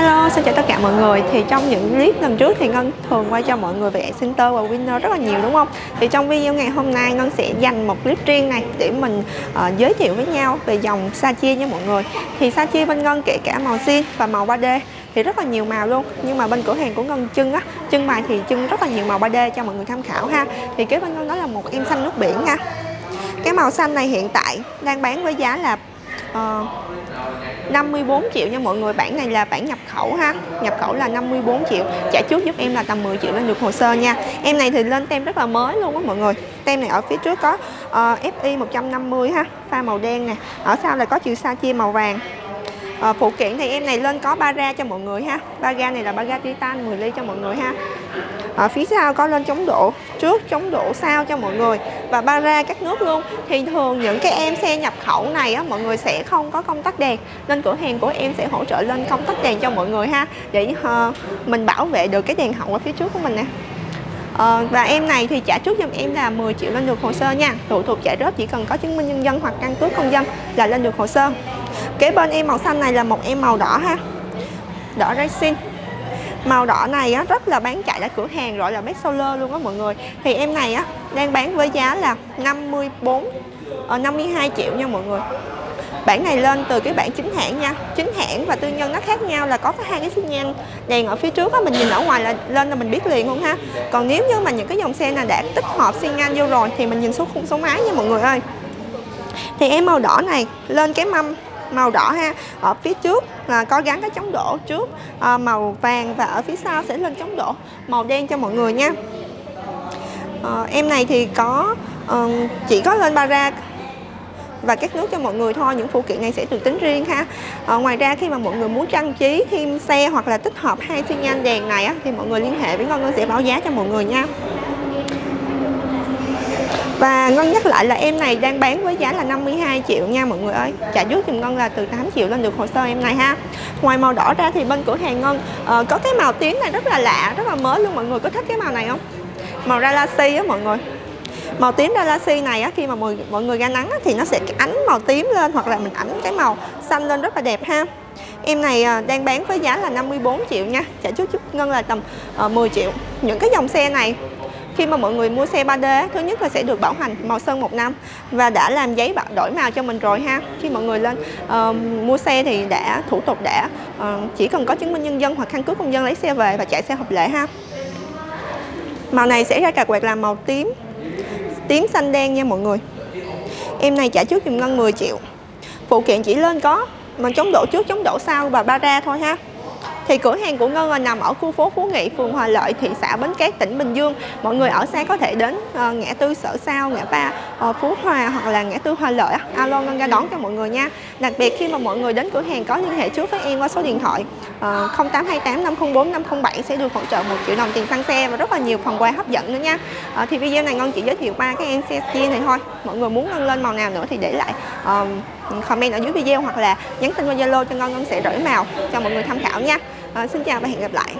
Hello, xin chào tất cả mọi người. Thì trong những clip lần trước thì Ngân thường quay cho mọi người về Excenter và Winner rất là nhiều đúng không? Thì trong video ngày hôm nay Ngân sẽ dành một clip riêng này để mình giới thiệu với nhau về dòng Sa Chi nha mọi người. Thì Sa Chi bên Ngân kể cả màu zin và màu 3D thì rất là nhiều màu luôn, nhưng mà bên cửa hàng của Ngân trưng bày thì trưng rất là nhiều màu 3D cho mọi người tham khảo ha. Thì kế bên Ngân đó là một em xanh nước biển nha. Cái màu xanh này hiện tại đang bán với giá là 54 triệu nha mọi người. Bản này là bản nhập khẩu ha, nhập khẩu là 54 triệu, trả trước giúp em là tầm 10 triệu lên được hồ sơ nha. Em này thì lên tem rất là mới luôn á mọi người. Tem này ở phía trước có FI 150 ha, pha màu đen nè, ở sau là có chữ Sa Chi màu vàng. Phụ kiện thì em này lên có ba ga cho mọi người ha, ba ga này là ba ga titan 10 ly cho mọi người ha. Ở phía sau có lên chống đổ trước, chống đổ sau cho mọi người và ba ra các nước luôn. Thì thường những cái em xe nhập khẩu này á, mọi người sẽ không có công tắc đèn, nên cửa hàng của em sẽ hỗ trợ lên công tắc đèn cho mọi người ha, để mình bảo vệ được cái đèn hậu ở phía trước của mình nè. Và em này thì trả trước giùm em là 10 triệu lên được hồ sơ nha. Thủ tục trả góp chỉ cần có chứng minh nhân dân hoặc căn cước công dân là lên được hồ sơ. Kế bên em màu xanh này là một em màu đỏ ha, đỏ racing. Màu đỏ này á, rất là bán chạy ở cửa hàng gọi là Best Solar luôn á mọi người. Thì em này á, đang bán với giá là 52 triệu nha mọi người. Bản này lên từ cái bản chính hãng nha, chính hãng và tư nhân nó khác nhau là có hai cái xi nhan đèn ở phía trước á, mình nhìn ở ngoài là lên là mình biết liền luôn ha. Còn nếu như mà những cái dòng xe này đã tích hợp xi nhan vô rồi thì mình nhìn xuống khung số máy nha mọi người ơi. Thì em màu đỏ này lên cái mâm màu đỏ ha, ở phía trước là có gắn cái chống đổ trước màu vàng và ở phía sau sẽ lên chống đổ màu đen cho mọi người nha. Em này thì có chỉ có lên ba ra và các nước cho mọi người thôi, những phụ kiện này sẽ được tính riêng ha. Ngoài ra khi mà mọi người muốn trang trí thêm xe hoặc là tích hợp hai xi nhan đèn này á, thì mọi người liên hệ với Ngân sẽ báo giá cho mọi người nha. Và Ngân nhắc lại là em này đang bán với giá là 52 triệu nha mọi người ơi. Trả trước thì Ngân là từ 8 triệu lên được hồ sơ em này ha. Ngoài màu đỏ ra thì bên cửa hàng Ngân có cái màu tím này rất là lạ, rất là mới luôn. Mọi người có thích cái màu này không? Màu Dalassie á mọi người. Màu tím Dalassie này á, khi mà mọi người ra nắng á, thì nó sẽ ánh màu tím lên hoặc là mình ánh cái màu xanh lên rất là đẹp ha. Em này đang bán với giá là 54 triệu nha. Trả trước giúp Ngân là tầm 10 triệu. Những cái dòng xe này khi mà mọi người mua xe 3D, thứ nhất là sẽ được bảo hành màu sơn 1 năm và đã làm giấy đổi màu cho mình rồi ha. Khi mọi người lên mua xe thì đã thủ tục đã chỉ cần có chứng minh nhân dân hoặc căn cước công dân lấy xe về và chạy xe hợp lệ ha. Màu này sẽ ra cà quẹt là màu tím, tím xanh đen nha mọi người. Em này trả trước giùm Ngân 10 triệu. Phụ kiện chỉ lên có mà chống đổ trước, chống đổ sau và ba ra thôi ha. Thì cửa hàng của Ngân là nằm ở khu phố Phú Nghị, phường Hòa Lợi, thị xã Bến Cát, tỉnh Bình Dương. Mọi người ở xa có thể đến ngã tư Sở Sao, ngã ba Phú Hòa hoặc là ngã tư Hòa Lợi. Alo Ngân ra đón cho mọi người nha. Đặc biệt khi mà mọi người đến cửa hàng có liên hệ trước với em qua số điện thoại 0828 504 507 sẽ được hỗ trợ 1 triệu đồng tiền xăng xe và rất là nhiều phần quà hấp dẫn nữa nha. Thì video này Ngân chỉ giới thiệu ba cái em xe chia này thôi. Mọi người muốn Ngân lên màu nào nữa thì để lại comment ở dưới video hoặc là nhắn tin qua Zalo cho Ngân sẽ rải màu cho mọi người tham khảo nha. Xin chào và hẹn gặp lại.